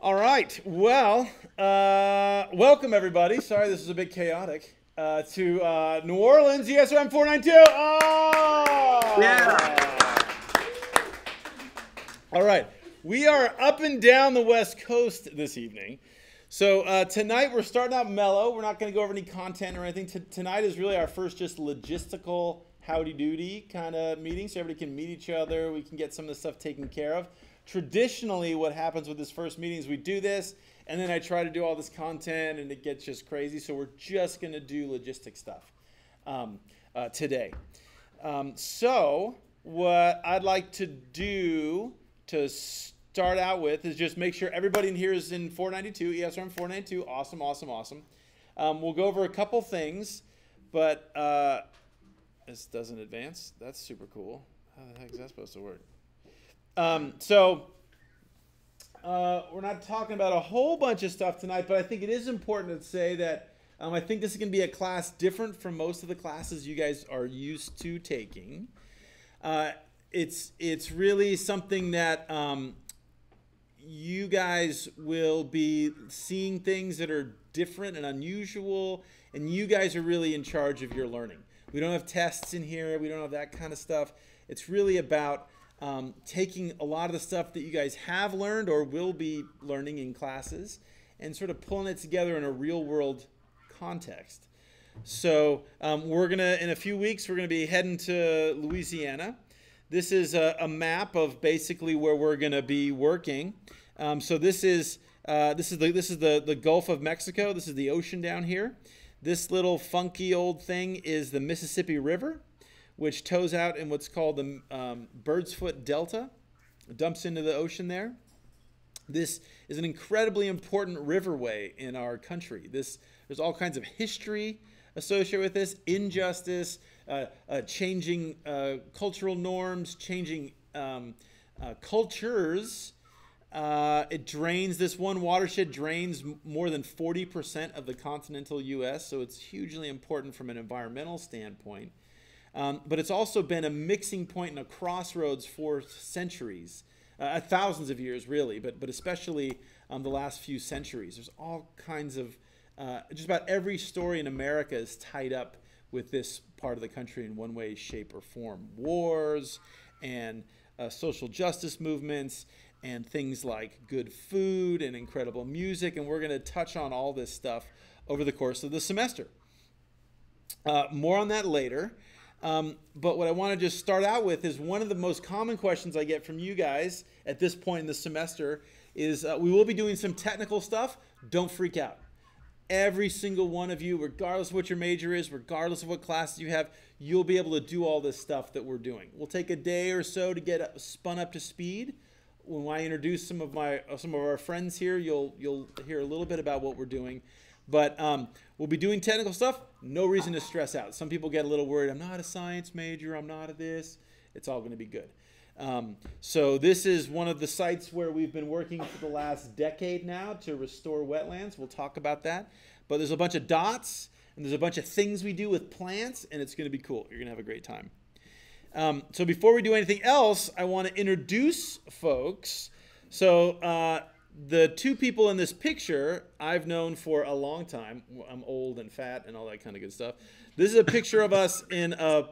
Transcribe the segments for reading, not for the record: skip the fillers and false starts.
All right. Well, welcome, everybody. Sorry this is a bit chaotic. To New Orleans, ESRM 492. Oh! Yeah. All right. We are up and down the West Coast this evening. So tonight we're starting out mellow. We're not going to go over any content or anything. Tonight is really our first just logistical howdy-doody kind of meeting, so everybody can meet each other. We can get some of the stuff taken care of. Traditionally, what happens with this first meeting is we do this, and then I try to do all this content, and it gets just crazy. So we're just going to do logistic stuff today. So what I'd like to do to start out with is just make sure everybody in here is in 492, ESRM 492. Awesome, awesome, awesome. We'll go over a couple things, but this doesn't advance. That's super cool. How the heck is that supposed to work? We're not talking about a whole bunch of stuff tonight, but I think it is important to say that I think this is going to be a class different from most of the classes you guys are used to taking. It's really something that you guys will be seeing things that are different and unusual, and you guys are really in charge of your learning. We don't have tests in here. We don't have that kind of stuff. It's really about taking a lot of the stuff that you guys have learned or will be learning in classes and sort of pulling it together in a real world context. So we're going to, in a few weeks, we're going to be heading to Louisiana. This is a map of basically where we're going to be working. So this is the Gulf of Mexico. This is the ocean down here. This little funky old thing is the Mississippi River, which tows out in what's called the Bird's Foot Delta. It dumps into the ocean there. This is an incredibly important riverway in our country. There's all kinds of history associated with this, injustice, changing cultural norms, changing cultures. It drains, this one watershed drains more than 40% of the continental US, so it's hugely important from an environmental standpoint. But it's also been a mixing point and a crossroads for centuries, thousands of years really, but especially the last few centuries. There's all kinds of, just about every story in America is tied up with this part of the country in one way, shape, or form. Wars and social justice movements and things like good food and incredible music, and we're going to touch on all this stuff over the course of the semester. More on that later. But what I want to just start out with is one of the most common questions I get from you guys at this point in the semester is we will be doing some technical stuff. Don't freak out. Every single one of you, regardless of what your major is, regardless of what classes you have, you'll be able to do all this stuff that we're doing. We'll take a day or so to get spun up to speed. When I introduce some of our friends here, you'll hear a little bit about what we're doing. But we'll be doing technical stuff. No reason to stress out. Some people get a little worried. I'm not a science major. I'm not a this. It's all going to be good. So this is one of the sites where we've been working for the last decade now to restore wetlands. We'll talk about that. But there's a bunch of dots, and there's a bunch of things we do with plants, and it's going to be cool. You're going to have a great time. So before we do anything else, I want to introduce folks. So the two people in this picture I've known for a long time. I'm old and fat and all that kind of good stuff. This is a picture of us in a...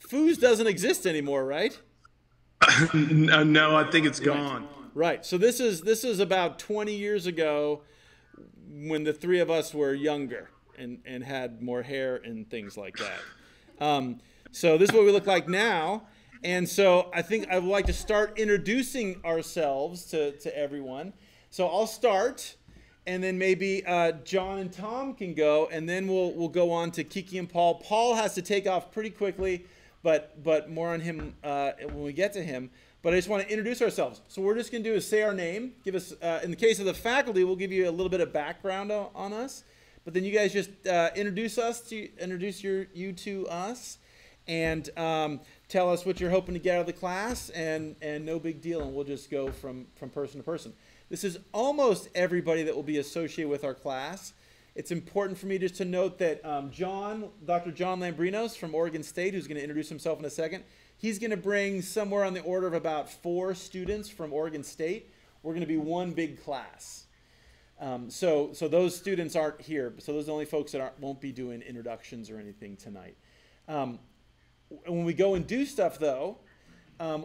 Foos doesn't exist anymore, right? No, I think it's gone. Right. So this is about 20 years ago when the three of us were younger and had more hair and things like that. So this is what we look like now. And so I think I would like to start introducing ourselves to everyone. So I'll start, and then maybe John and Tom can go, and then we'll go on to Kiki and Paul. Paul has to take off pretty quickly, but more on him when we get to him. But I just want to introduce ourselves. So what we're just going to do is say our name. Give us, in the case of the faculty, we'll give you a little bit of background on us. But then you guys just introduce you to us, and tell us what you're hoping to get out of the class, and no big deal, and we'll just go from person to person. This is almost everybody that will be associated with our class. It's important for me just to note that Dr. John Lambrinos from Oregon State, who's going to introduce himself in a second, he's going to bring somewhere on the order of about 4 students from Oregon State. We're going to be one big class. So those students aren't here. So those are the only folks that won't be doing introductions or anything tonight. When we go and do stuff, though,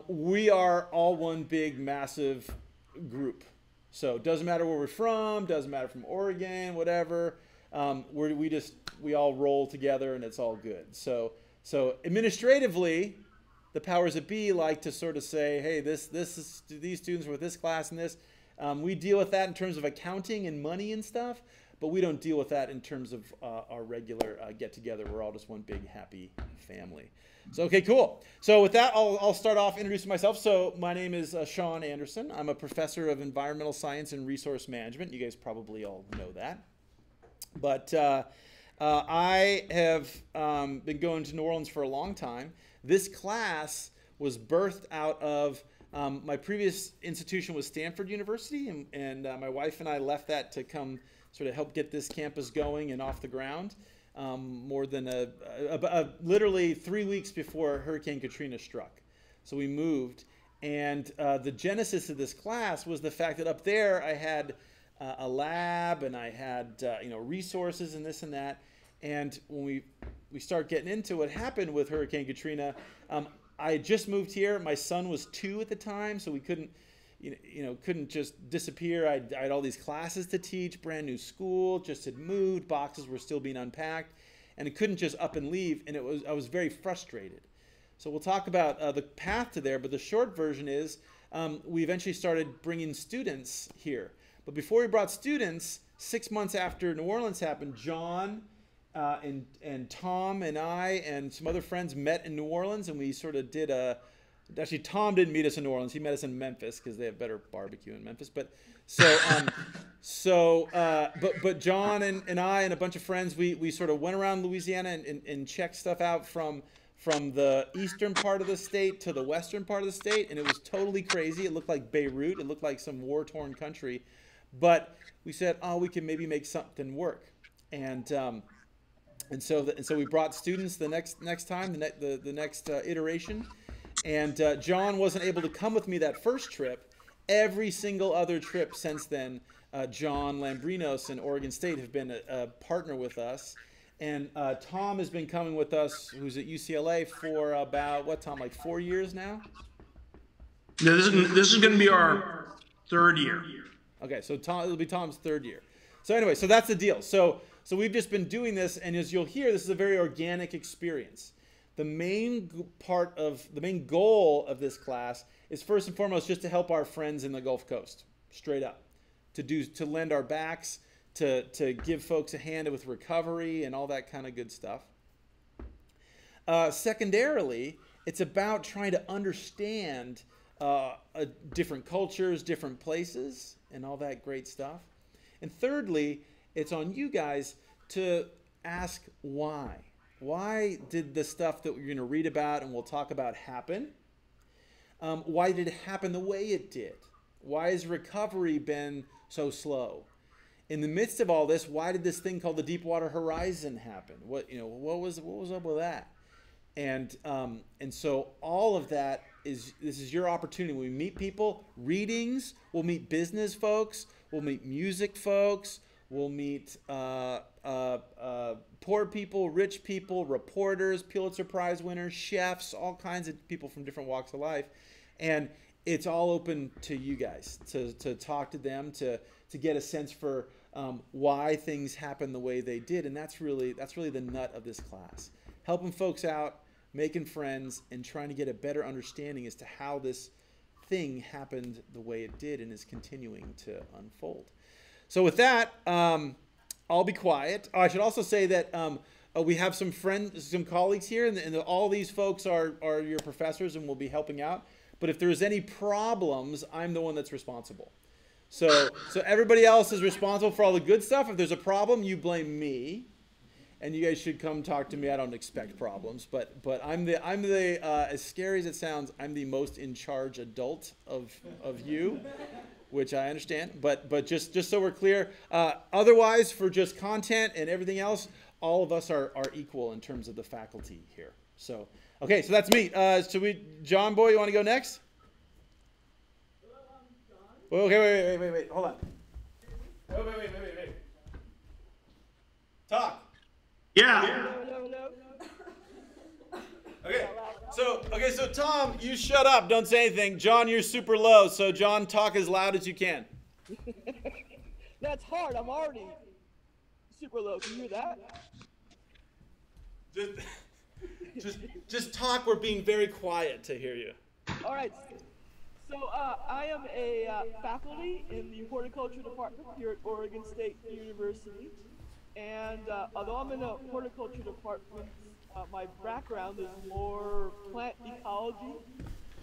we are all one big, massive group. So it doesn't matter where we're from, doesn't matter from Oregon, whatever. We all roll together and it's all good. So administratively, the powers that be like to sort of say, hey, these students are with this class and this. We deal with that in terms of accounting and money and stuff, but we don't deal with that in terms of our regular get-together. We're all just one big happy family. So, okay, cool. So with that, I'll start off introducing myself. So my name is Sean Anderson. I'm a professor of environmental science and resource management. You guys probably all know that. But I have been going to New Orleans for a long time. This class was birthed out of my previous institution was Stanford University, and my wife and I left that to come sort of help get this campus going and off the ground more than literally 3 weeks before Hurricane Katrina struck. So we moved, and the genesis of this class was the fact that up there I had a lab and I had resources and this and that, and when we start getting into what happened with Hurricane Katrina, I had just moved here. My son was 2 at the time, so we couldn't, couldn't just disappear. I had all these classes to teach, brand new school, just had moved, boxes were still being unpacked, and I couldn't just up and leave. And I was very frustrated. So we'll talk about the path to there, but the short version is we eventually started bringing students here. But before we brought students, 6 months after New Orleans happened, John and Tom and I and some other friends met in New Orleans, and we sort of did a, actually Tom didn't meet us in New Orleans, he met us in Memphis because they have better barbecue in Memphis. But so but John and I and a bunch of friends, we sort of went around Louisiana and checked stuff out from the eastern part of the state to the western part of the state, and it was totally crazy. It looked like Beirut, it looked like some war-torn country, but we said, oh, we can maybe make something work. And so we brought students the next time, the next iteration. And John wasn't able to come with me that first trip. Every single other trip since then, John Lambrinos and Oregon State have been a partner with us. And Tom has been coming with us, who's at UCLA, for about, what, Tom, like 4 years now? No, this is going to be our third year. Okay, so it'll be Tom's third year. So anyway, so that's the deal. So we've just been doing this, and as you'll hear, this is a very organic experience. The main part of the main goal of this class is first and foremost just to help our friends in the Gulf Coast, straight up, to lend our backs, to give folks a hand with recovery and all that kind of good stuff. Secondarily, it's about trying to understand different cultures, different places, and all that great stuff. And thirdly, it's on you guys to ask why. Why did the stuff that we're going to read about and we'll talk about happen? Why did it happen the way it did? Why has recovery been so slow? In the midst of all this, why did this thing called the Deepwater Horizon happen? What was up with that? And so all of that this is your opportunity. We meet people, readings. We'll meet business folks. We'll meet music folks. We'll meet poor people, rich people, reporters, Pulitzer Prize winners, chefs, all kinds of people from different walks of life. And it's all open to you guys to talk to them, to get a sense for why things happen the way they did. And that's really the nut of this class. Helping folks out, making friends, and trying to get a better understanding as to how this thing happened the way it did and is continuing to unfold. So with that, I'll be quiet. I should also say that we have some friends, some colleagues here, and all these folks are your professors and will be helping out. But if there's any problems, I'm the one that's responsible. So everybody else is responsible for all the good stuff. If there's a problem, you blame me, and you guys should come talk to me. I don't expect problems, but I'm the as scary as it sounds, I'm the most in charge adult of you. Which I understand, but just so we're clear, otherwise for just content and everything else, all of us are equal in terms of the faculty here. So, okay, so that's me. John Boy, you want to go next? Hello, I'm John. Okay, wait, hold on. Wait. Talk. Yeah. No. Okay, so Tom, you shut up. Don't say anything. John, you're super low. So John, talk as loud as you can. That's hard. I'm already super low. Can you hear that? Just talk. We're being very quiet to hear you. All right. So I am a faculty in the horticulture department here at Oregon State University. And although I'm in the horticulture department, my background is more plant ecology,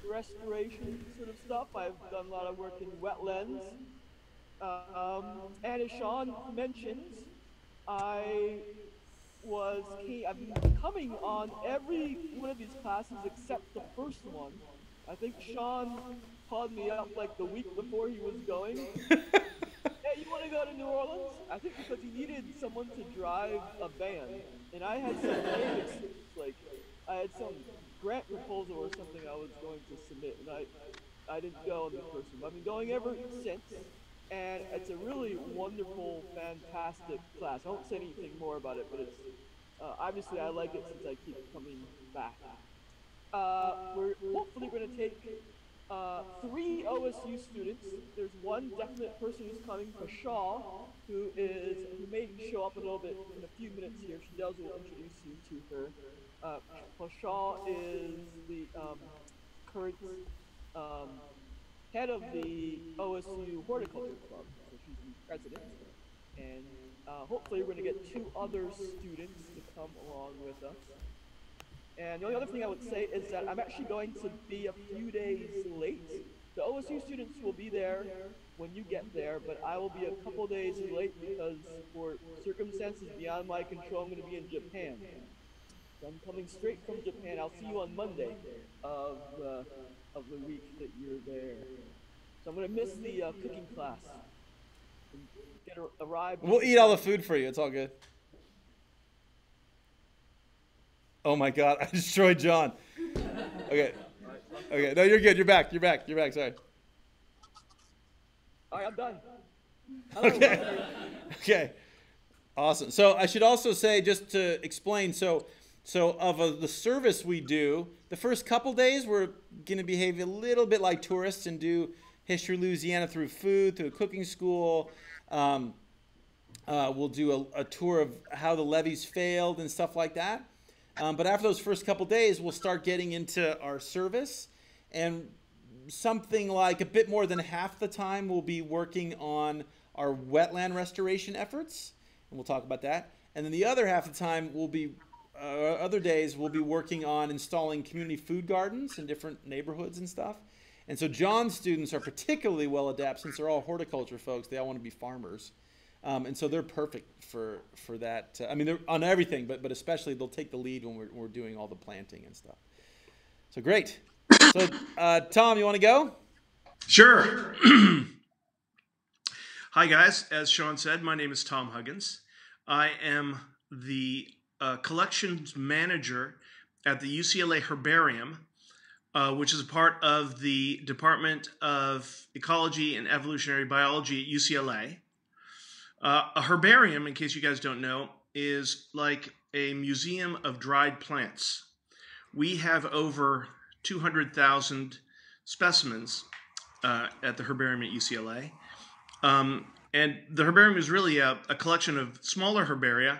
restoration sort of stuff. I've done a lot of work in wetlands. And as Sean mentioned, I've been coming on every one of these classes except the first one. I think Sean called me up like the week before he was going. Hey, you want to go to New Orleans? I think because he needed someone to drive a van, and I had some grant proposal or something I was going to submit, and I didn't go in the first one. I've been going ever since, and it's a really wonderful, fantastic class. I won't say anything more about it, but it's obviously I like it since I keep coming back. We're hopefully going to take 3 OSU students. There's one definite person who's coming, Pasha, who may show up a little bit in a few minutes here. Shadels will introduce you to her. Pasha is the current head of the OSU Horticulture Club, so she's the president. And hopefully we're going to get 2 other students to come along with us. And the only other thing I would say is that I'm actually going to be a few days late. The OSU students will be there when you get there, but I will be a couple days late because for circumstances beyond my control, I'm going to be in Japan. So I'm coming straight from Japan. I'll see you on Monday of the week that you're there. So I'm going to miss the cooking class. We'll eat all the food for you. It's all good. Oh my God, I destroyed John. Okay. No, you're good. You're back. Sorry. All right, I'm done. Okay. Awesome. So I should also say, just to explain, so of the service we do, the first couple days we're going to behave a little bit like tourists and do history Louisiana through food, through a cooking school. We'll do a tour of how the levees failed and stuff like that. But after those first couple days, we'll start getting into our service, and something like a bit more than half the time we'll be working on our wetland restoration efforts, and we'll talk about that. And then the other half of the time other days we'll be working on installing community food gardens in different neighborhoods and stuff. And so John's students are particularly well adapted since they're all horticulture folks. They all want to be farmers. And so they're perfect for that. I mean, they're on everything, but especially they'll take the lead when we're doing all the planting and stuff. So great. So Tom, you want to go? Sure. Hi, guys. As Sean said, my name is Tom Huggins. I am the collections manager at the UCLA Herbarium, which is a part of the Department of Ecology and Evolutionary Biology at UCLA. A herbarium, in case you guys don't know, is like a museum of dried plants. We have over 200,000 specimens at the herbarium at UCLA. And the herbarium is really a collection of smaller herbaria,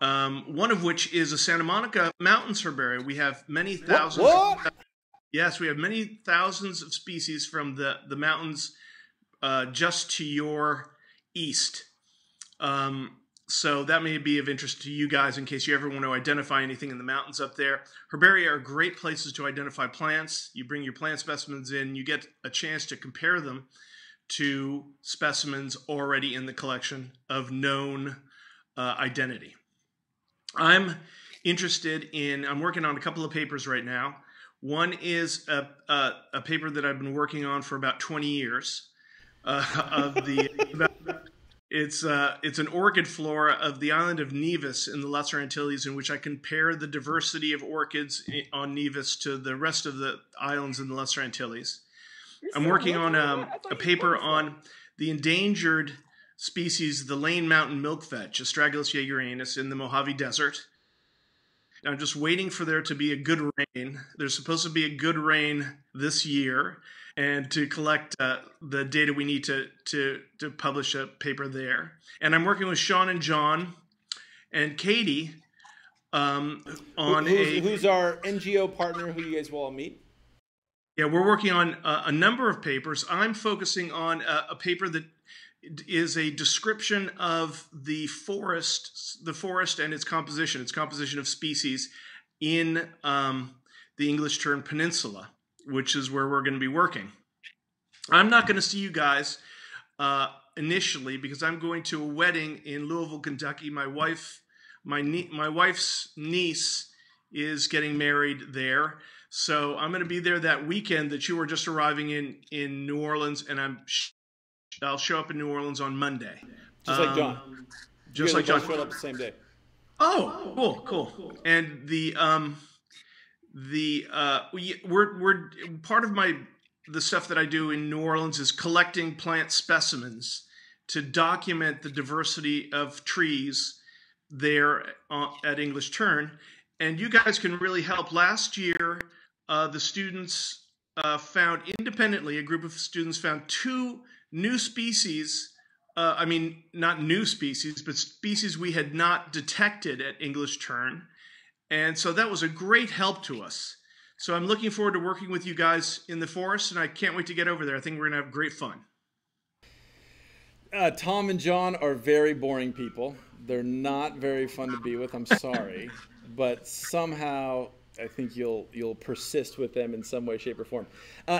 one of which is a Santa Monica Mountains herbaria. We have many thousands. What? Yes, we have many thousands of species from the mountains just to your east. So that may be of interest to you guys in case you ever want to identify anything in the mountains up there. Herbaria are great places to identify plants. You bring your plant specimens in, you get a chance to compare them to specimens already in the collection of known identity. I'm working on a couple of papers right now. One is a paper that I've been working on for about 20 years. It's an orchid flora of the island of Nevis in the Lesser Antilles, in which I compare the diversity of orchids on Nevis to the rest of the islands in the Lesser Antilles. I'm working on a paper on the endangered species, the Lane Mountain milkfetch, Astragalus jaegerianus, in the Mojave Desert. And I'm just waiting for there to be a good rain. There's supposed to be a good rain this year, and to collect the data we need to publish a paper there. And I'm working with Sean and John and Katie on who's our NGO partner who you guys will all meet. Yeah, we're working on a number of papers. I'm focusing on a paper that is a description of the forest and its composition of species in the English Turn Peninsula, which is where we're going to be working. I'm not going to see you guys initially because I'm going to a wedding in Louisville, Kentucky. My wife's niece is getting married there. So I'm going to be there that weekend that you were just arriving in New Orleans, and I'll show up in New Orleans on Monday. Just like John. Just like John. Showed up the same day. Oh, cool. And we're part of the stuff that I do in New Orleans is collecting plant specimens to document the diversity of trees there at English Turn. And you guys can really help. Last year, the students found independently, a group of students found two new species. I mean, not new species, but species we had not detected at English Turn. And so that was a great help to us. So I'm looking forward to working with you guys in the forest, and I can't wait to get over there. I think we're going to have great fun. Tom and John are very boring people. They're not very fun to be with. I'm sorry. But somehow I think you'll persist with them in some way, shape, or form.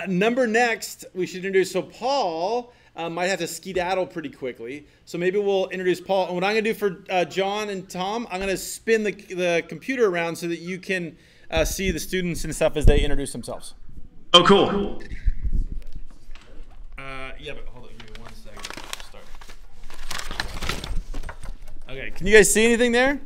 Number next we should introduce. So Paul might have to skedaddle pretty quickly. So maybe we'll introduce Paul. And what I'm going to do for John and Tom, I'm going to spin the computer around so that you can see the students and stuff as they introduce themselves. Oh, cool. Yeah, but hold on. Give me one second. Start. Okay. Can you guys see anything there?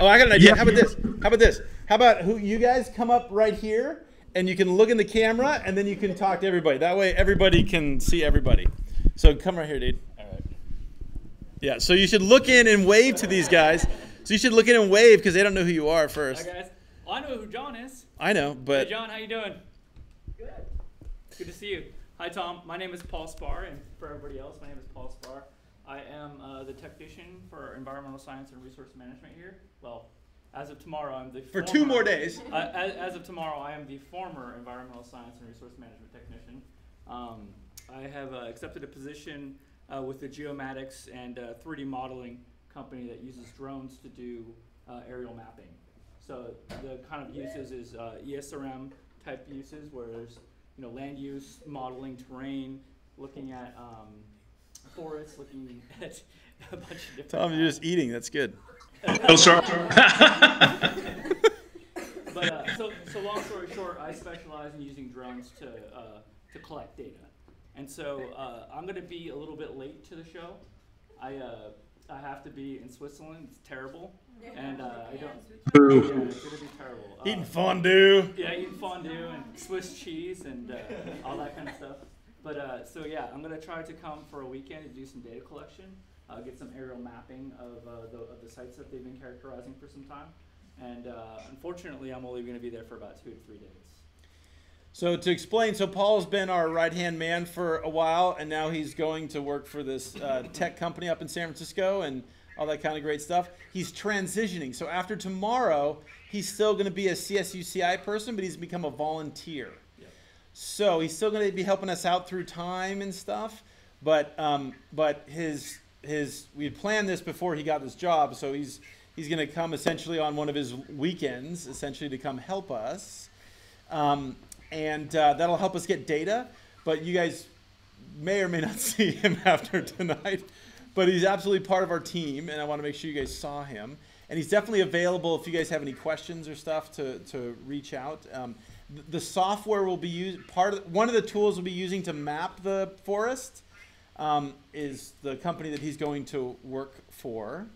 Oh, I got an idea. Yeah. How about this? How about this? How about who you guys come up right here, and you can look in the camera, and then you can talk to everybody. That way, everybody can see everybody. So come right here, dude. All right. Yeah. So you should look in and wave to these guys. So you should look in and wave because they don't know who you are first. Hi guys. Well, I know who John is. I know, but hey John, how you doing? Good. Good to see you. Hi Tom. My name is Paul Spar, and for everybody else, my name is Paul Spar. I am the technician for environmental science and resource management here. Well, as of tomorrow, I'm the former, for 2 more days. As of tomorrow, I am the former environmental science and resource management technician. I have accepted a position with the geomatics and 3D modeling company that uses drones to do aerial mapping. So the kind of uses is ESRM type uses, where there's land use, modeling terrain, looking at forests, looking at a bunch of different. Tom, you're just eating. That's good. Oh, sorry. But so long story short, I specialize in using drones to collect data, and so I'm going to be a little bit late to the show. I have to be in Switzerland. It's terrible, and I don't. Yeah, it's going to be terrible. Eating fondue. Yeah, eating fondue and Swiss cheese and all that kind of stuff. But so yeah, I'm going to try to come for a weekend and do some data collection, get some aerial mapping of the sites that they've been characterizing for some time. And unfortunately, I'm only going to be there for about 2 to 3 days. So to explain, so Paul's been our right-hand man for a while, and now he's going to work for this tech company up in San Francisco and all that kind of great stuff. He's transitioning. So after tomorrow, he's still going to be a CSUCI person, but he's become a volunteer. So he's still going to be helping us out through time and stuff, but we had planned this before he got this job, so he's going to come essentially on one of his weekends, essentially to come help us, and that'll help us get data. But you guys may or may not see him after tonight, but he's absolutely part of our team, and I want to make sure you guys saw him. And he's definitely available if you guys have any questions or stuff to reach out. The software will be used. One of the tools we'll be using to map the forest is the company that he's going to work for,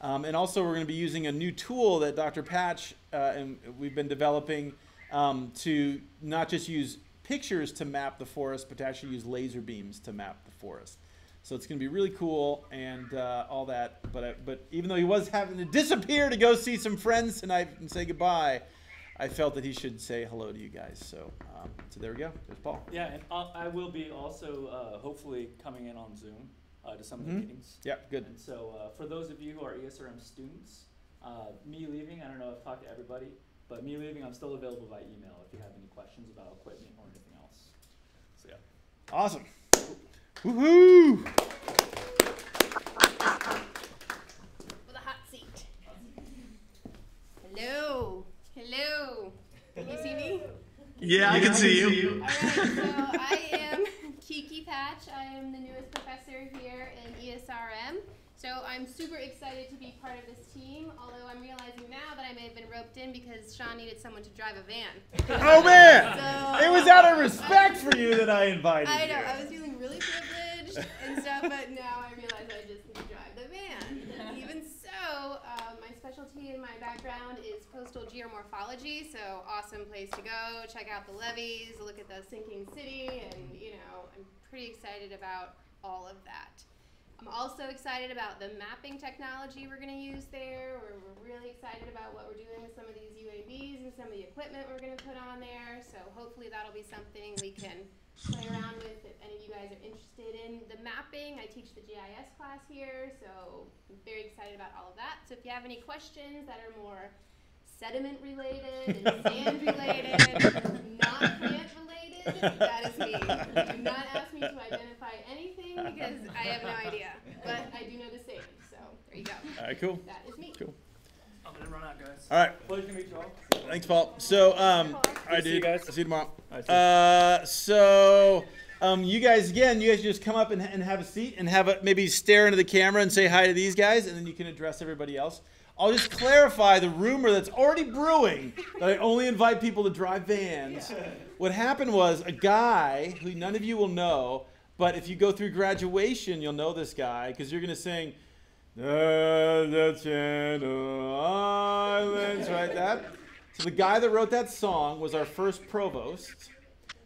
and also we're going to be using a new tool that Dr. Patch and we've been developing to not just use pictures to map the forest, but to actually use laser beams to map the forest. So it's going to be really cool and all that. But even though he was having to disappear to go see some friends tonight and say goodbye, I felt that he should say hello to you guys. So so there we go. There's Paul. Yeah, and I will be also hopefully coming in on Zoom to some of the meetings. Yeah, good. And so for those of you who are ESRM students, me leaving, I don't know if I've talked to everybody, but me leaving, I'm still available by email if you have any questions about equipment or anything else. So yeah. Awesome. Woohoo! With a hot seat. Hello. Hello. Can you see me? Yeah, I can see you. All right, so I am Kiki Patch. I am the newest professor here in ESRM. So I'm super excited to be part of this team, although I'm realizing now that I may have been roped in because Sean needed someone to drive a van. Oh, man! So, it was out of respect for you that I invited you. I know. I was feeling really privileged and stuff, but now I realize I just need to drive the van. Even so, my specialty and my background is coastal geomorphology, so awesome place to go, check out the levees, look at the sinking city, and, you know, I'm pretty excited about all of that. I'm also excited about the mapping technology we're going to use there. We're really excited about what we're doing with some of these UAVs and some of the equipment we're going to put on there. So hopefully that'll be something we can play around with if any of you guys are interested in the mapping. I teach the GIS class here, so I'm very excited about all of that. So if you have any questions that are more sediment related and sand related, not plant related, that is me. Do not ask me to identify anything because I have no idea. But I do know the sand, so there you go. All right, cool. That is me. Cool. I'm gonna run out, guys. All right. Pleasure to meet you all. Thanks, Paul. So, I do. See you guys. I'll see you tomorrow. You guys again. You guys just come up and have a seat and have a maybe stare into the camera and say hi to these guys, and then you can address everybody else. I'll just clarify the rumor that's already brewing that I only invite people to drive vans. Yeah. What happened was a guy who none of you will know, but if you go through graduation, you'll know this guy because you're going to sing, the Channel Islands, right? That. So the guy that wrote that song was our first provost.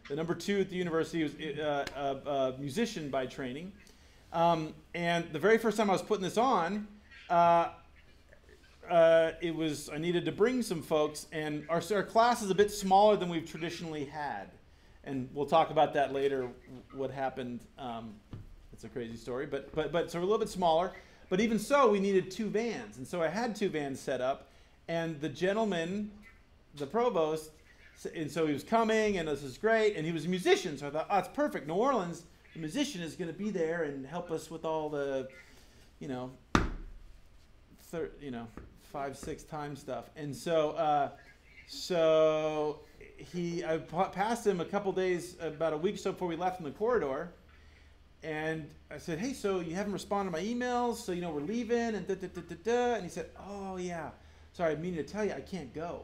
The #2 at the university was a musician by training. And the very first time I was putting this on, I needed to bring some folks, and our class is a bit smaller than we've traditionally had, and we'll talk about that later. What happened? It's a crazy story, but so we're a little bit smaller. But even so, we needed 2 vans, and so I had 2 vans set up, and the gentleman, the provost, and so he was coming, and this is great, and he was a musician, so I thought, oh, it's perfect. New Orleans, the musician is going to be there and help us with all the, you know, 5-6 time stuff. And so I passed him a couple days, about a week or so before we left in the corridor, and I said, hey, so you haven't responded to my emails, so you know we're leaving, and and he said, oh yeah, sorry, I mean to tell you, I can't go.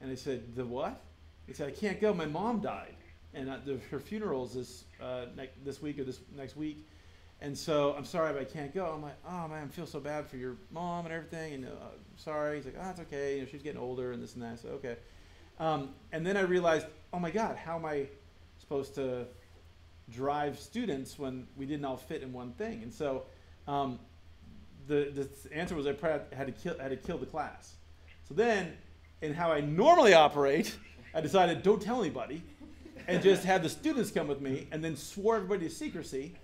And I said, the what? He said, I can't go, my mom died, and her funeral's this week or this next week. And so, I'm sorry, but I can't go. I'm like, oh, man, I feel so bad for your mom and everything. And sorry. He's like, oh, it's okay. You know, she's getting older and this and that. So, okay. And then I realized, oh, my God, how am I supposed to drive students when we didn't all fit in one thing? And so, the answer was I had to kill the class. So then, in how I normally operate, I decided, don't tell anybody, and just had the students come with me, and then swore everybody to secrecy.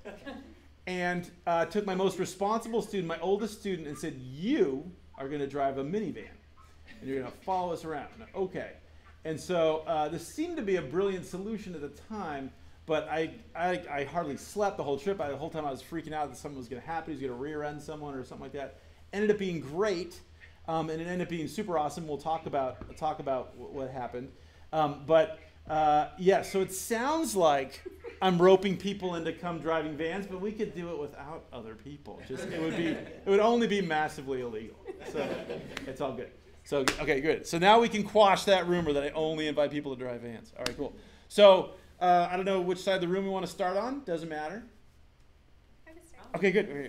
And took my most responsible student, my oldest student, and said, you are going to drive a minivan, and you're going to follow us around. And okay. And so this seemed to be a brilliant solution at the time, but I hardly slept the whole trip. The whole time I was freaking out that something was going to happen. He was going to rear end someone or something like that. Ended up being great, and it ended up being super awesome. We'll talk about what happened. Yeah, so it sounds like I'm roping people into come driving vans, but we could do it without other people. Just it would only be massively illegal. So it's all good. So okay, good. So now we can quash that rumor that I only invite people to drive vans. All right, cool. So I don't know which side of the room we want to start on. Doesn't matter. Okay, good. Okay.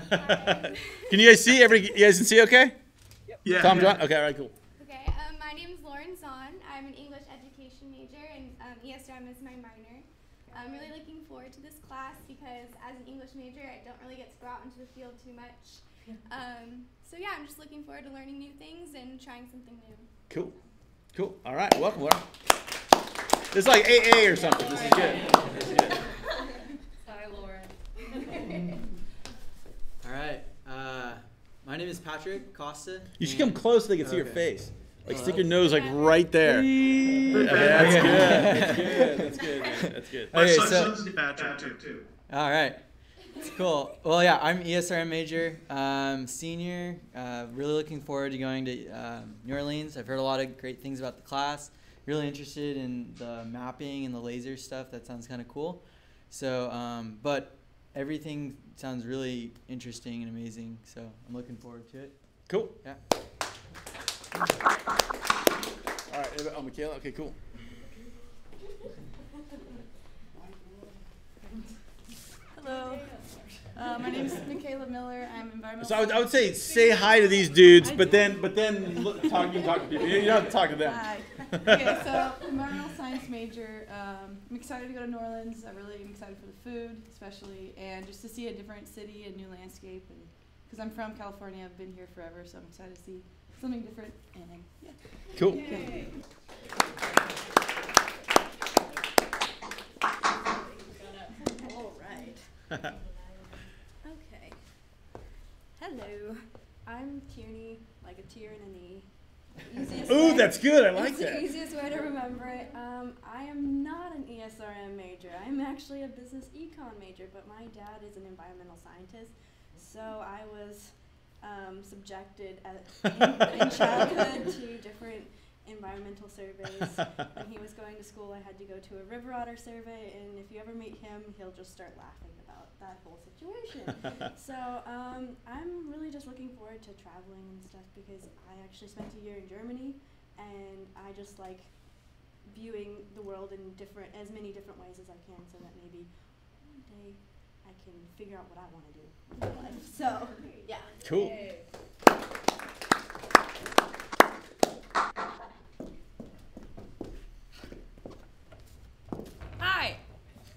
Can you guys see? You guys can see okay? Yep. Yeah. Tom, John? Okay, all right, cool. Okay, my name is Lauren Zahn. I'm an English education major, and ESRM is my minor. I'm really looking forward to this class because as an English major, I don't really get to go out into the field too much. So yeah, I'm just looking forward to learning new things and trying something new. Cool. Cool. All right. Welcome, Laura. This is like AA or something. This is good. Sorry, Lauren. All right. My name is Patrick Costa. You should come close so they can see your face. Like stick your nose like right there. That's good. That's good. That's good. That's good. My son's Patrick too. All right. Cool. Well, yeah, I'm ESRM major, senior, really looking forward to going to New Orleans. I've heard a lot of great things about the class. Really interested in the mapping and the laser stuff. That sounds kind of cool. So, but everything sounds really interesting and amazing. So I'm looking forward to it. Cool. Yeah. All right. Oh, Michaela. Okay, cool. Hello. My name is Michaela Miller. I'm environmental. So I would say hi to these dudes, but then you can talk to people. You don't have to talk to them. Hi. Okay, so environmental science major. I'm excited to go to New Orleans. I really am excited for the food, especially, and just to see a different city and new landscape. And because I'm from California, I've been here forever, so I'm excited to see something different. And yeah. Cool. Yay. All right. Hello, I'm Tierney, like a tear in an E. Ooh, that's good, I like that. It's the easiest way to remember it. I am not an ESRM major. I'm actually a business econ major, but my dad is an environmental scientist, so I was subjected in childhood to different environmental surveys. When he was going to school, I had to go to a river otter survey, and if you ever meet him, he'll just start laughing about that whole situation. So I'm really just looking forward to traveling and stuff because I actually spent a year in Germany, and I just like viewing the world in as many different ways as I can, so that maybe one day I can figure out what I want to do in my life. So yeah. Cool. Yay. Hi.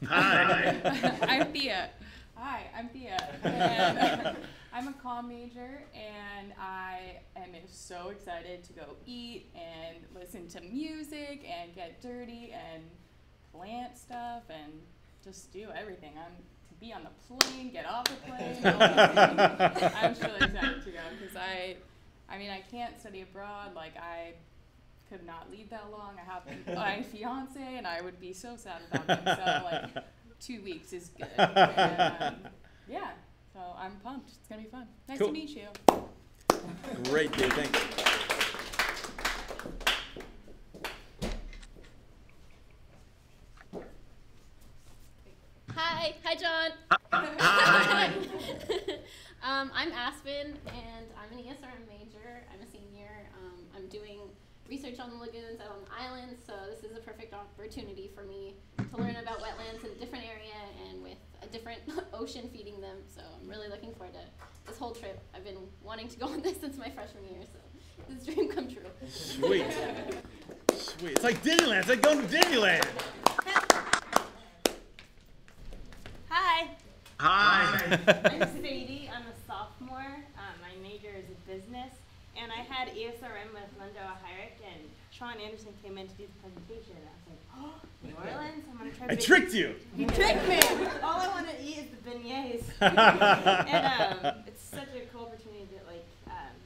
Hi. I'm Thea. Hi, I'm Thea. And I'm a comm major, and I am so excited to go eat and listen to music and get dirty and plant stuff and just do everything. I'm to be on the plane, get off the plane. I'm really excited to go because I mean, I can't study abroad. Like I could not leave that long. I have my fiance, and I would be so sad about him. So like 2 weeks is good. And, yeah, so I'm pumped. It's gonna be fun. Nice to meet you. Great, dude. Thanks. Hi, John. Hi. I'm Aspen, and I'm an ESRM major. I'm a senior. I'm doing research on the lagoons out on the islands, so this is a perfect opportunity for me to learn about wetlands in a different area and with a different ocean feeding them, so I'm really looking forward to this whole trip. I've been wanting to go on this since my freshman year, so this dream come true. Sweet. Sweet. It's like Disneyland. It's like going to Disneyland. Hi. Hi. I'm Sadie. I'm a sophomore. My major is business. And I had ESRM with Linda O'Hyrich, and Sean Anderson came in to do the presentation. And I was like, oh, New Orleans, I'm going to try to. I tricked you. You tricked me. All I want to eat is the beignets. And it's such a cool opportunity to like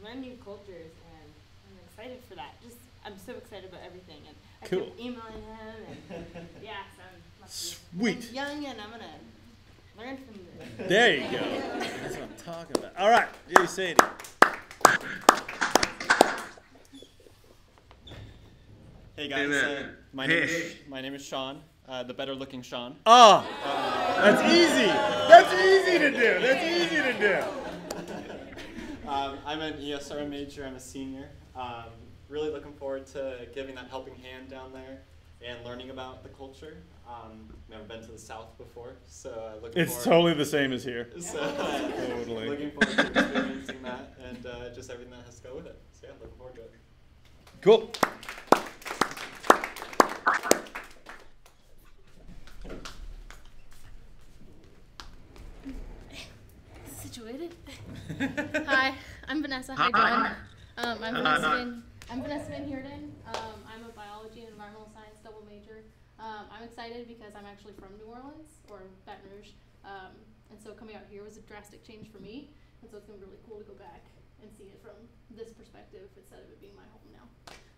learn new cultures, and I'm excited for that. I'm so excited about everything. And I keep emailing him, and yeah, so I'm sweet. I'm young, and I'm going to learn from this. There you go. That's what I'm talking about. All right, yay, Sadie. Hey guys, my name is Sean, the better looking Sean. Oh, that's easy. That's easy to do. That's easy to do. I'm an ESRM major. I'm a senior. Really looking forward to giving that helping hand down there. and learning about the culture. Never been to the South before, so it's totally the same as here. So totally. Looking forward to experiencing that and just everything that has to go with it. So yeah, looking forward to it. Cool. Situated. Hi, I'm Vanessa. Hi, John. I'm Vanessa Van Heerden. I'm a biology and environmental science double major. I'm excited because I'm actually from New Orleans, or Baton Rouge, and so coming out here was a drastic change for me, and so it's going to be really cool to go back and see it from this perspective instead of it being my home now.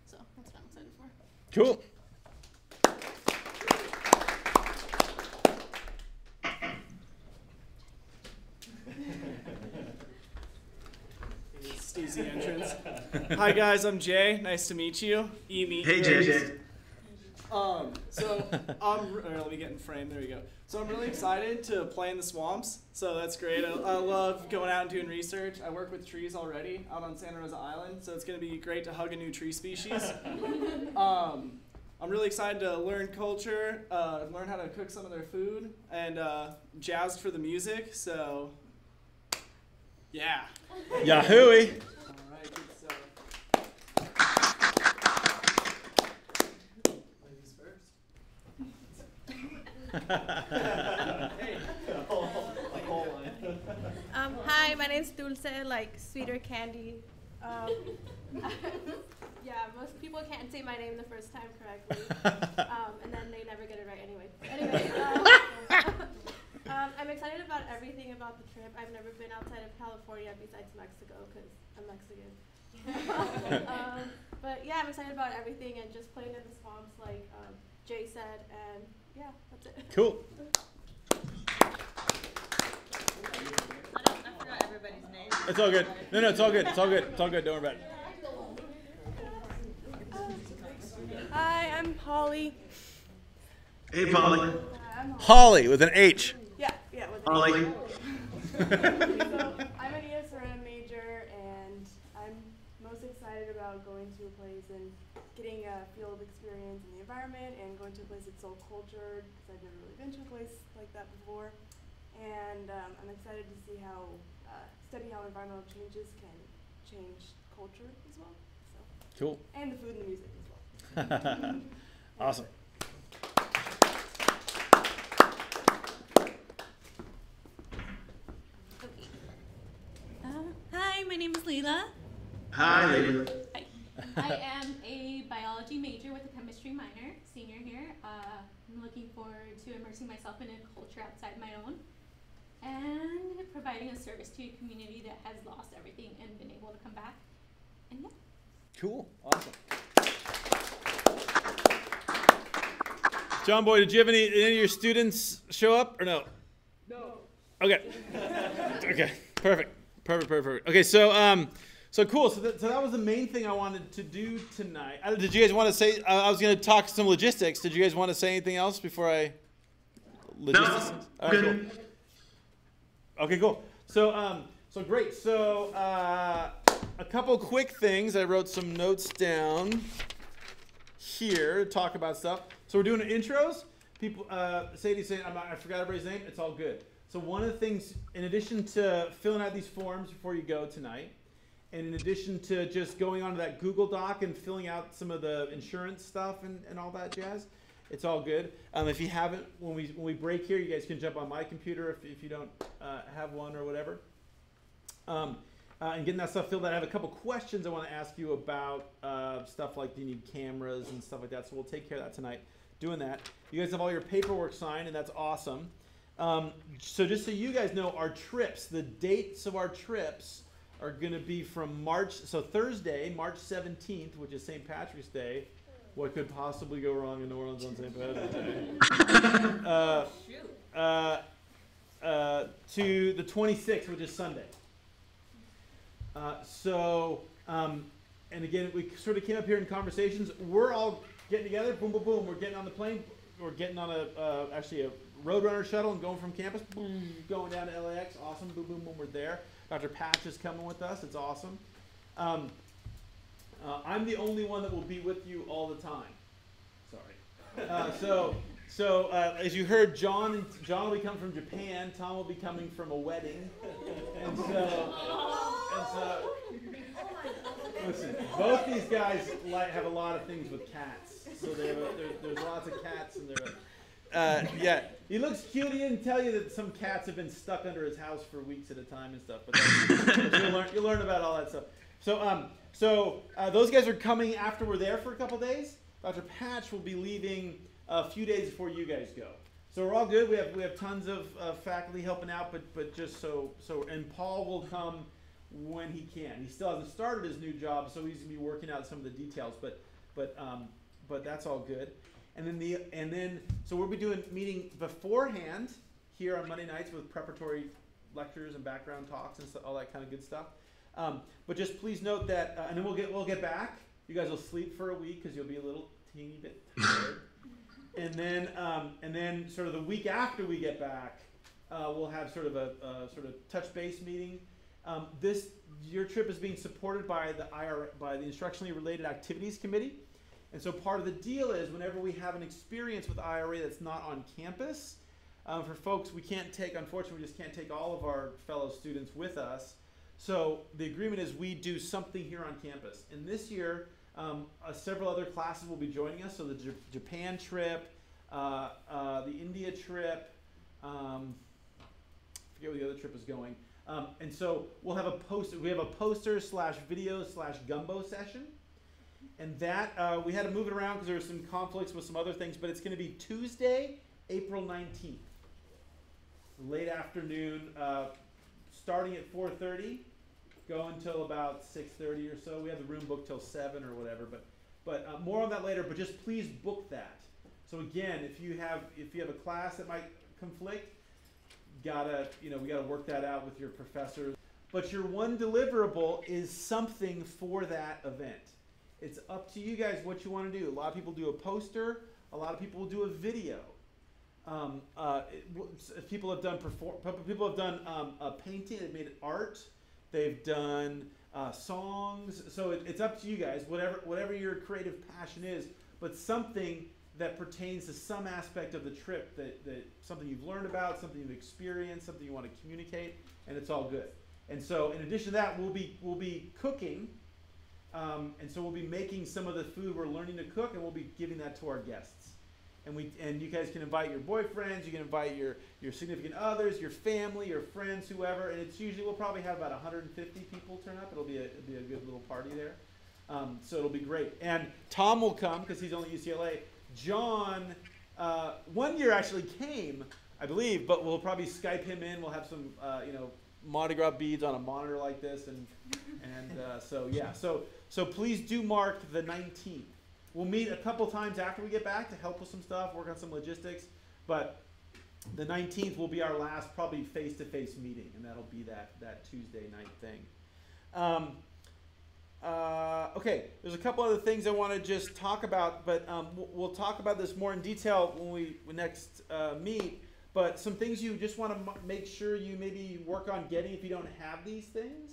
So that's what I'm excited for. Cool. Easy entrance. Hi guys, I'm Jay. Nice to meet you. Hey Jay. Let me get in frame. There you go. So I'm really excited to play in the swamps. So that's great. I love going out and doing research. I work with trees already out on Santa Rosa Island, so it's going to be great to hug a new tree species. I'm really excited to learn culture, learn how to cook some of their food, and jazzed for the music. So. Yeah. Yahooey! All right, good stuff. Ladies first. Hey, a whole line. Hi, my name's Dulce, like sweeter candy. Yeah, most people can't say my name the first time correctly, and then they never get it right anyway. I'm excited about everything about the trip. I've never been outside of California besides Mexico because I'm Mexican. But yeah, I'm excited about everything and just playing in the swamps like Jay said, and yeah, that's it. Cool. I forgot everybody's name. It's all good. No, it's all good. It's all good. It's all good. Don't worry about it. Hi, I'm Holly. Hey, Polly. Holly with an H. Yeah, with Holly. So, I'm an ESRM major, and I'm most excited about going to a place and getting a field experience in the environment and going to a place that's so cultured, because I've never really been to a place like that before. And I'm excited to see how, study how environmental changes can change culture as well. So. Cool. And the food and the music as well. Awesome. My name is Leila. Hi, Leila. Hi. I am a biology major with a chemistry minor, senior here. I'm looking forward to immersing myself in a culture outside my own and providing a service to a community that has lost everything and been able to come back. And yeah. Cool. Awesome. John Boy, did you have any of your students show up or no? No. Okay. Okay. Perfect. Perfect. Okay, so cool. So that was the main thing I wanted to do tonight. Did you guys want to say? I was going to talk some logistics. Did you guys want to say anything else before I? Logistics? No. Right, cool. Okay, cool. So great. So a couple quick things. I wrote some notes down here to talk about stuff. So we're doing intros. People, Sadie's saying I forgot everybody's name. It's all good. So one of the things, in addition to filling out these forms before you go tonight, and in addition to just going onto that Google Doc and filling out some of the insurance stuff and all that jazz, it's all good. If you haven't, when we break here, you guys can jump on my computer if you don't have one or whatever. And getting that stuff filled out, I have a couple questions I want to ask you about stuff like do you need cameras and stuff like that. So we'll take care of that tonight doing that. You guys have all your paperwork signed, and that's awesome. So just so you guys know, our trips, the dates of our trips are going to be from March, so Thursday, March 17th, which is St. Patrick's Day. What could possibly go wrong in New Orleans on St. Patrick's Day? To the 26th, which is Sunday. And again, we sort of came up here in conversations. We're all getting together, boom, boom, boom. We're getting on the plane. We're getting on a Roadrunner shuttle and going from campus, boom, going down to LAX, awesome, boom, boom, boom, we're there. Dr. Patch is coming with us, it's awesome. I'm the only one that will be with you all the time. Sorry. So as you heard, John will be coming from Japan. Tom will be coming from a wedding. And so listen, both these guys have a lot of things with cats. So there's lots of cats in there. Yeah, he looks cute. He didn't tell you that some cats have been stuck under his house for weeks at a time and stuff. But you'll learn about all that stuff. So those guys are coming after we're there for a couple days. Dr. Patch will be leaving a few days before you guys go. So we're all good. We have tons of faculty helping out, but just so and Paul will come when he can. He still hasn't started his new job, so he's gonna be working out some of the details. But that's all good. And then we'll be doing meeting beforehand here on Monday nights with preparatory lectures and background talks and all that kind of good stuff. But just please note that, and then we'll get back. You guys will sleep for a week because you'll be a little teeny bit tired. And then sort of the week after we get back, we'll have sort of a touch base meeting. Your trip is being supported by the Instructionally Related Activities Committee. And so part of the deal is whenever we have an experience with IRA that's not on campus, for folks, unfortunately, we just can't take all of our fellow students with us. So the agreement is we do something here on campus. And this year, several other classes will be joining us. So the Japan trip, the India trip, I forget where the other trip is going. And so we'll have we have a poster/video/gumbo session. And that, we had to move it around because there were some conflicts with some other things, but it's going to be Tuesday, April 19th, late afternoon, starting at 4:30, go until about 6:30 or so. We have the room booked till 7 or whatever, but more on that later, but just please book that. So again, if you have a class that might conflict, we gotta work that out with your professors. But your one deliverable is something for that event. It's up to you guys what you want to do. A lot of people do a poster. A lot of people will do a video. People have done painting. They've made art. They've done songs. So it's up to you guys. Whatever your creative passion is, but something that pertains to some aspect of the trip, that something you've learned about, something you've experienced, something you want to communicate, and it's all good. And so in addition to that, we'll be cooking. And so we'll be making some of the food we're learning to cook, and we'll be giving that to our guests. And you guys can invite your boyfriends, you can invite your significant others, your family, your friends, whoever. And it's usually, we'll probably have about 150 people turn up. It'll be a good little party there. So it'll be great. And Tom will come because he's only UCLA. John, one year actually came, I believe, but we'll probably Skype him in. We'll have some, Mardi Gras beads on a monitor like this, So please do mark the 19th. We'll meet a couple times after we get back to help with some stuff, work on some logistics. But the 19th will be our last probably face-to-face meeting, and that'll be that Tuesday night thing. Okay, there's a couple other things I want to just talk about, but we'll talk about this more in detail when we next meet. But some things you just want to make sure you maybe work on getting if you don't have these things.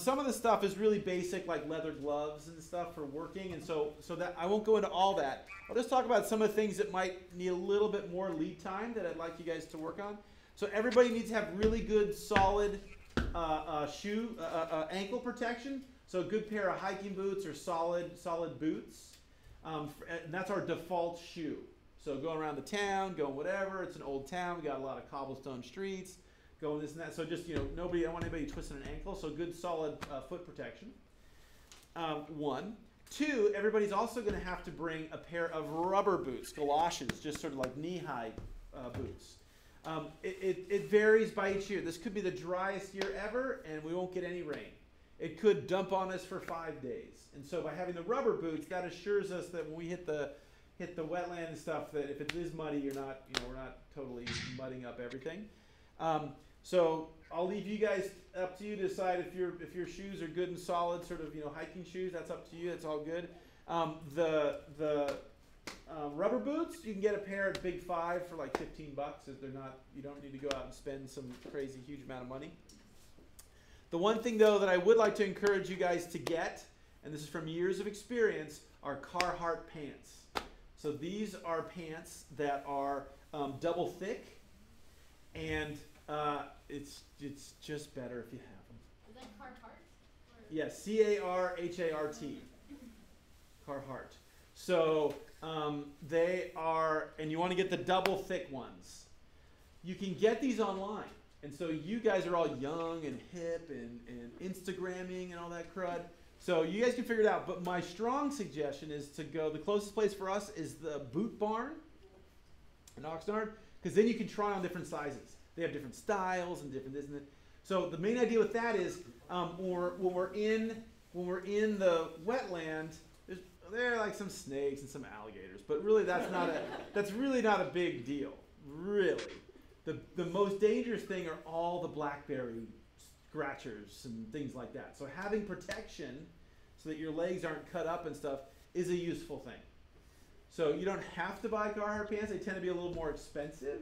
Some of the stuff is really basic, like leather gloves and stuff for working, and so that I won't go into all that. I'll just talk about some of the things that might need a little bit more lead time that I'd like you guys to work on. So everybody needs to have really good, solid ankle protection. So a good pair of hiking boots or solid boots, and that's our default shoe. So going around the town, going whatever. It's an old town. We got a lot of cobblestone streets. Going this and that, so just I don't want anybody twisting an ankle. So good, solid foot protection. One, two. Everybody's also going to have to bring a pair of rubber boots, galoshes, just sort of like knee-high boots. It varies by each year. This could be the driest year ever, and we won't get any rain. It could dump on us for 5 days, and so by having the rubber boots, that assures us that when we hit the wetland and stuff, that if it is muddy, we're not totally mudding up everything. So I'll leave you guys up to you to decide if your shoes are good and solid, sort of hiking shoes. That's up to you. That's all good. The rubber boots, you can get a pair at Big Five for like $15. If they're not, you don't need to go out and spend some crazy huge amount of money. The one thing though that I would like to encourage you guys to get, and this is from years of experience, are Carhartt pants. So these are pants that are double thick, and it's just better if you have them. Is that Carhartt? Yes, C-A-R-H-A-R-T, Carhartt. So they are, and you want to get the double thick ones. You can get these online. And so you guys are all young and hip and Instagramming and all that crud. So you guys can figure it out. But my strong suggestion is to go, the closest place for us is the Boot Barn in Oxnard, because then you can try on different sizes. They have different styles and different this and that. So the main idea with that is when we're in the wetland, there are like some snakes and some alligators, but really that's really not a big deal, really. The most dangerous thing are all the blackberry scratchers and things like that. So having protection so that your legs aren't cut up and stuff is a useful thing. So you don't have to buy Carhartt pants. They tend to be a little more expensive,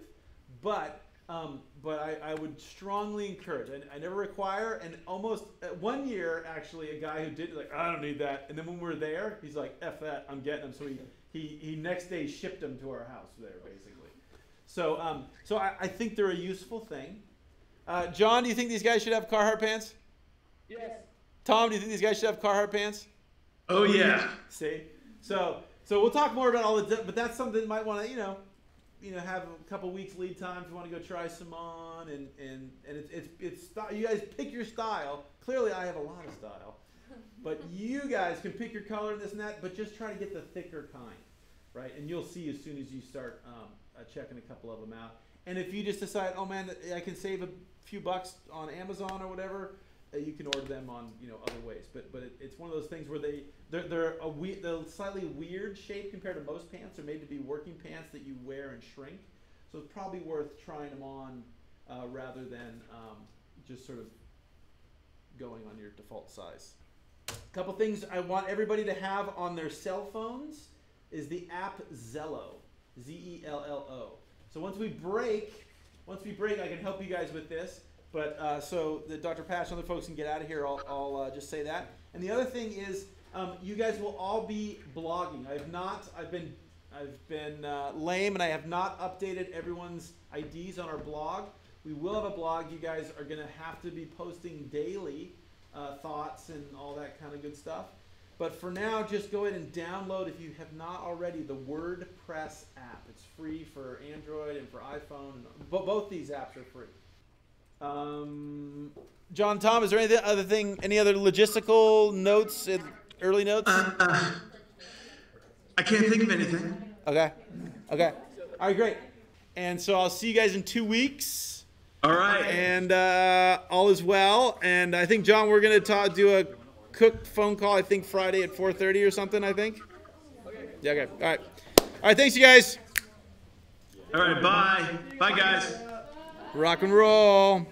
but I would strongly encourage. I never require, and almost one year actually a guy who did like, I don't need that, and then when we were there, he's like, F that, I'm getting them. So he next day shipped them to our house there basically. So, so I think they're a useful thing. John, do you think these guys should have Carhartt pants? Yes. Tom, do you think these guys should have Carhartt pants? Oh yeah. See, so we'll talk more about all the, but that's something you might want to, you know, have a couple weeks lead time if you want to go try some on, and it's you guys pick your style. Clearly, I have a lot of style, but you guys can pick your color and this and that. But just try to get the thicker kind, right? And you'll see as soon as you start. Checking a couple of them out, and if you just decide, oh man, I can save a few bucks on Amazon or whatever, you can order them on other ways. But it's one of those things where they're a slightly weird shape compared to most pants. They're made to be working pants that you wear and shrink, so it's probably worth trying them on rather than just sort of going on your default size. A couple things I want everybody to have on their cell phones is the app Zello. Z-E-L-L-O. So once we break, I can help you guys with this. But so the Dr. Patch and other folks can get out of here. I'll just say that. And the other thing is, you guys will all be blogging. I've been lame, and I have not updated everyone's IDs on our blog. We will have a blog. You guys are going to have to be posting daily thoughts and all that kind of good stuff. But for now, just go ahead and download, if you have not already, the WordPress app. It's free for Android and for iPhone. Both these apps are free. John, Tom, is there any other logistical notes, early notes? I can't think of anything. Okay. All right, great. And so I'll see you guys in 2 weeks. All right. And all is well. And I think, John, we're going to do a Cook phone call, I think Friday at 4:30 or something, I think. Yeah, okay. All right, thanks you guys. All right, bye. Bye guys. Rock and roll.